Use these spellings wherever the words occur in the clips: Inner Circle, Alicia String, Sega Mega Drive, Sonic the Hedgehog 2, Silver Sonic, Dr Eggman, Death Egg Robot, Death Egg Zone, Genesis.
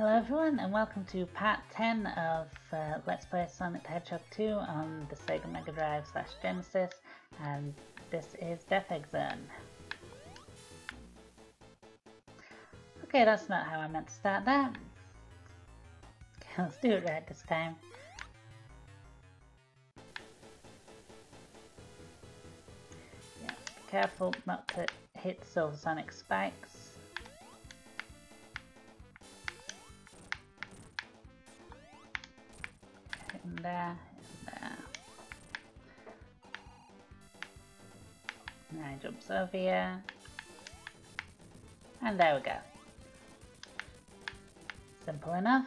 Hello everyone and welcome to part 10 of Let's Play Sonic the Hedgehog 2 on the Sega Mega Drive / Genesis, and this is Death Egg Zone. Okay, that's not how I meant to start that. Okay, let's do it right this time. Yeah, be careful not to hit Silver Sonic spikes. There. Now he jumps over here. And there we go. Simple enough.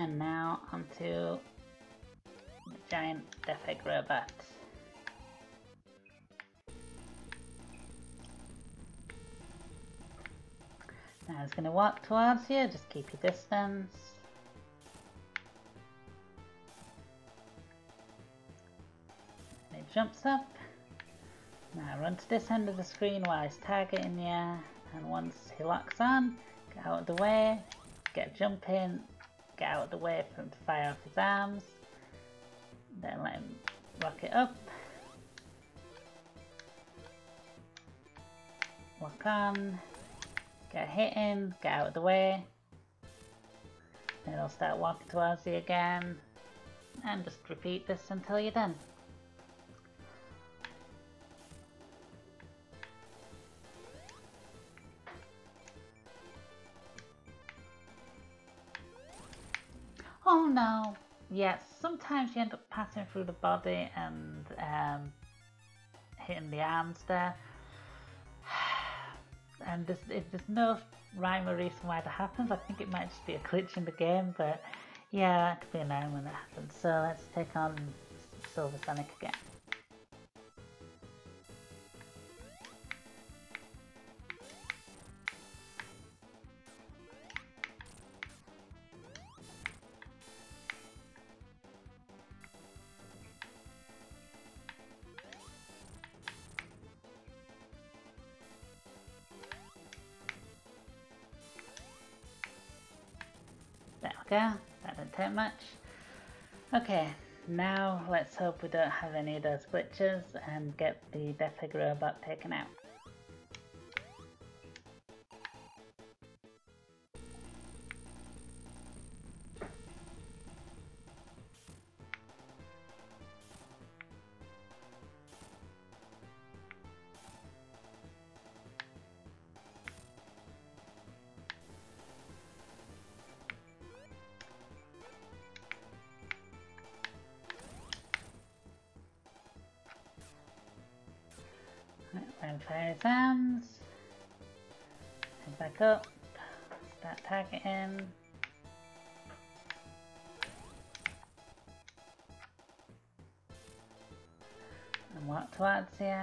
And now onto the giant Death Egg Robot. Now he's going to walk towards you, just keep your distance. Jumps up. Now run to this end of the screen while he's targeting you, and once he locks on, get out of the way, get a jump in, get out of the way for him to fire off his arms, then let him rock it up, lock on, get a hit in, get out of the way, then he'll start walking towards you again, and just repeat this until you're done. Oh no! Yes, sometimes you end up passing through the body and hitting the arms there. And there's no rhyme or reason why that happens. I think it might just be a glitch in the game, but yeah, that could be annoying when that happens. So let's take on Silver Sonic again. Go. That didn't take much. Okay, now let's hope we don't have any of those glitches and get the Death Egg Robot taken out. Fire his arms, and back up, start targeting. And walk towards you.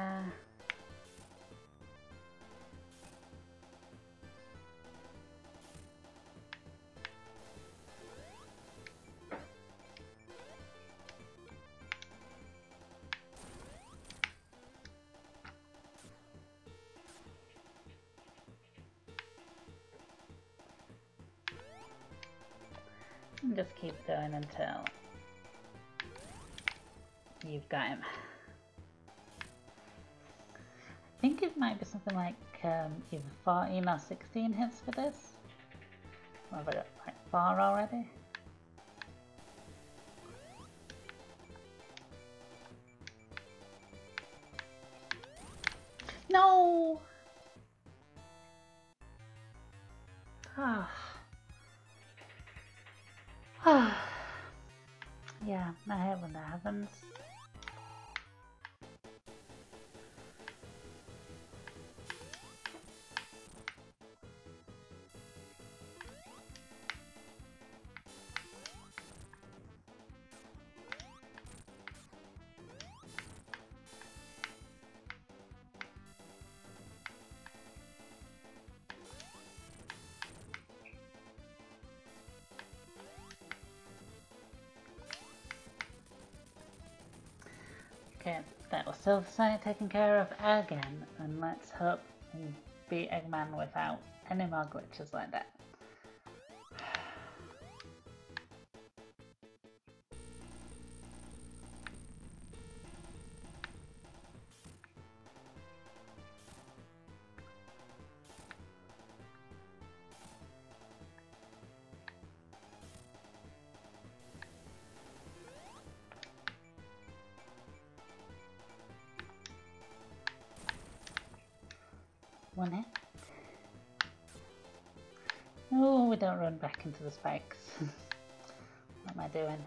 And just keep going until you've got him. I think it might be something like either 14 or 16 hits for this. Or have I got like 4 already? No! Ah. Oh. Yeah, I hate when that happens. Okay, that was Silver Sonic taken care of again, and let's hope we beat Eggman without any more glitches like that. Oh, we don't run back into the spikes. What am I doing?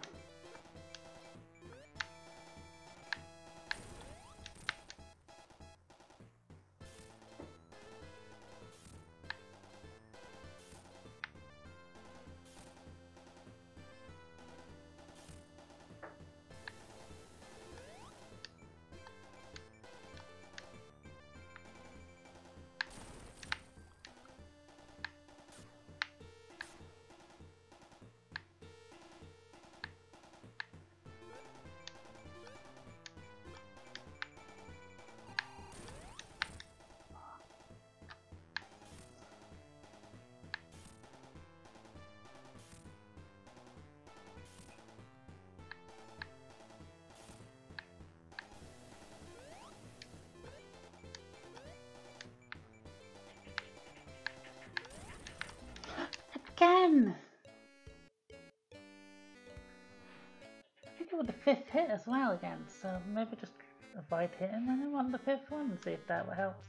Fifth hit as well again, so maybe just avoid hitting when I want the fifth one and see if that helps.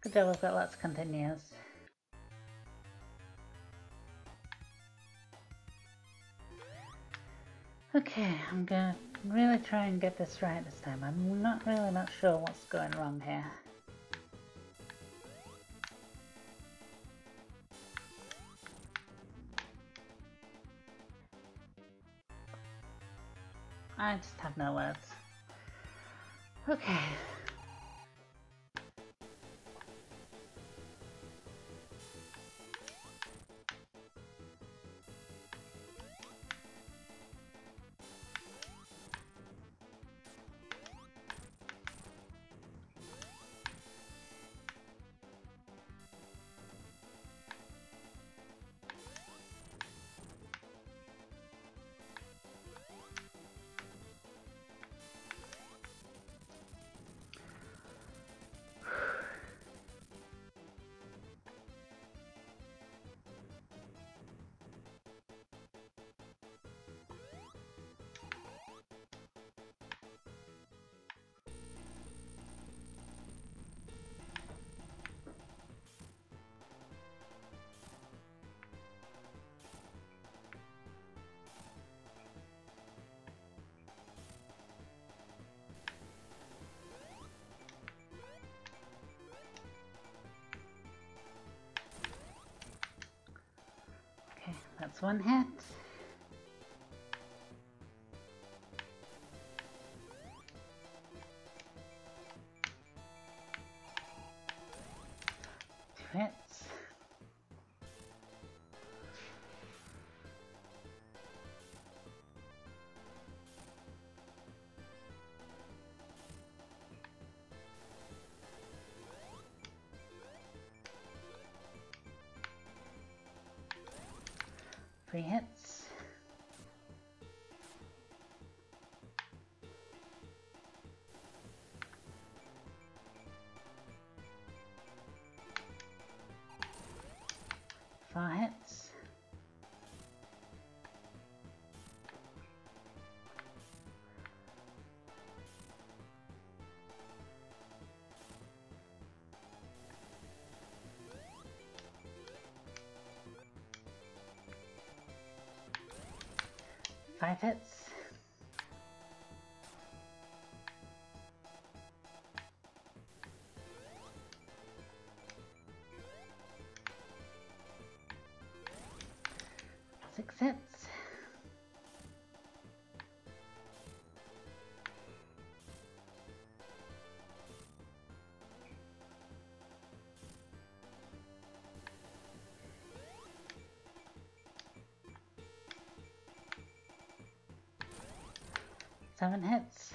Good job, I've got lots of continues. Okay, I'm gonna really try and get this right this time. I'm not sure what's going wrong here. I just have no words. Okay. That's one hit. Two hits. Three hits. Four hits. Five hits. Six hits. Seven hits.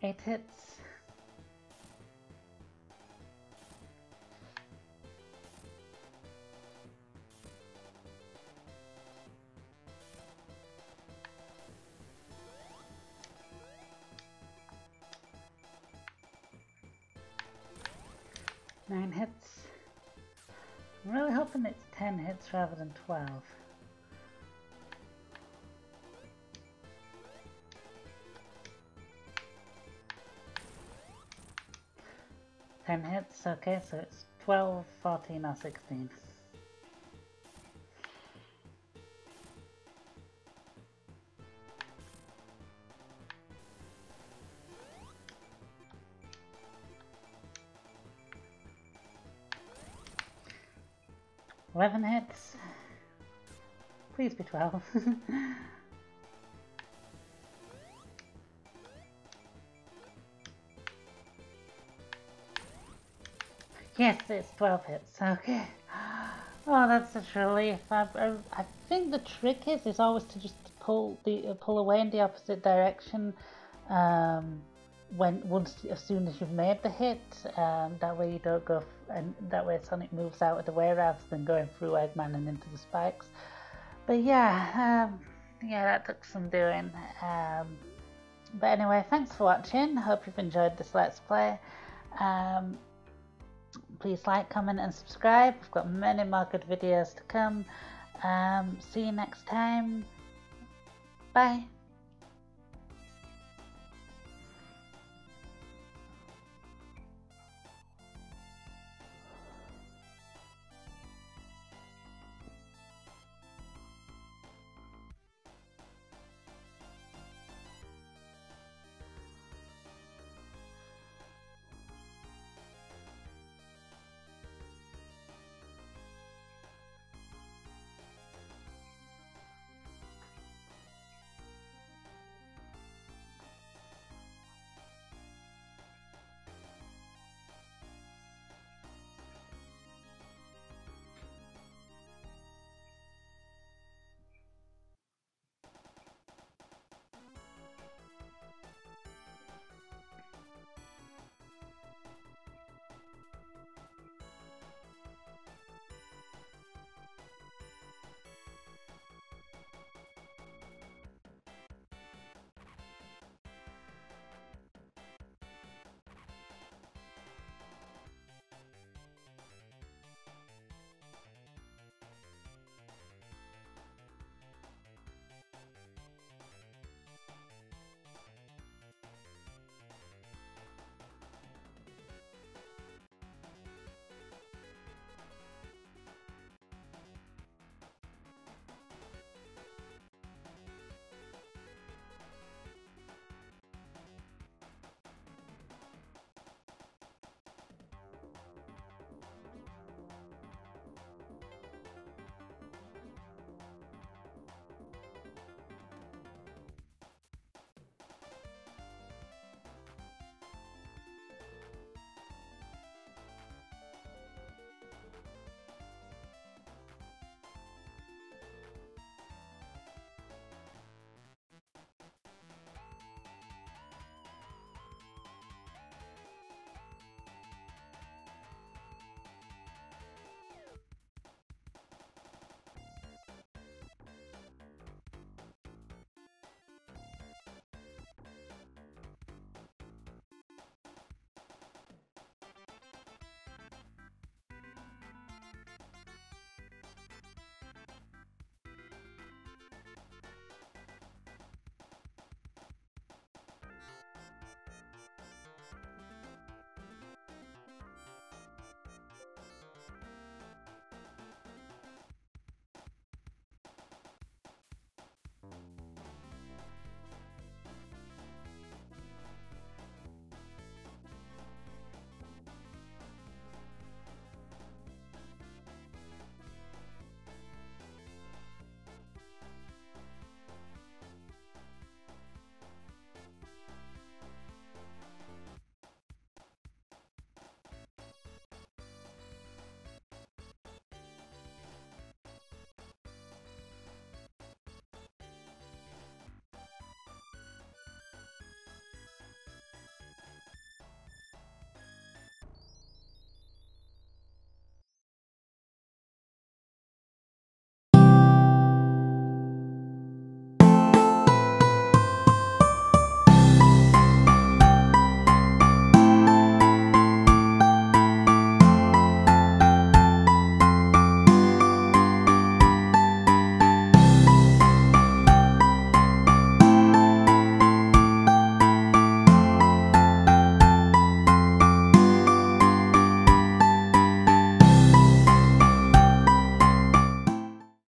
It hits. It's 10 hits rather than 12. Ten hits, okay, so it's 12, 14 or 16. Hits. Please be 12. Yes, it's 12 hits. Okay. Oh, that's such a relief. I think the trick is always to just pull away in the opposite direction. As soon as you've made the hit, that way you don't go, and that way Sonic moves out of the way rather than going through Eggman and into the spikes. But yeah, that took some doing. But anyway, thanks for watching. Hope you've enjoyed this Let's Play. Please like, comment and subscribe. We've got many more good videos to come. See you next time. Bye.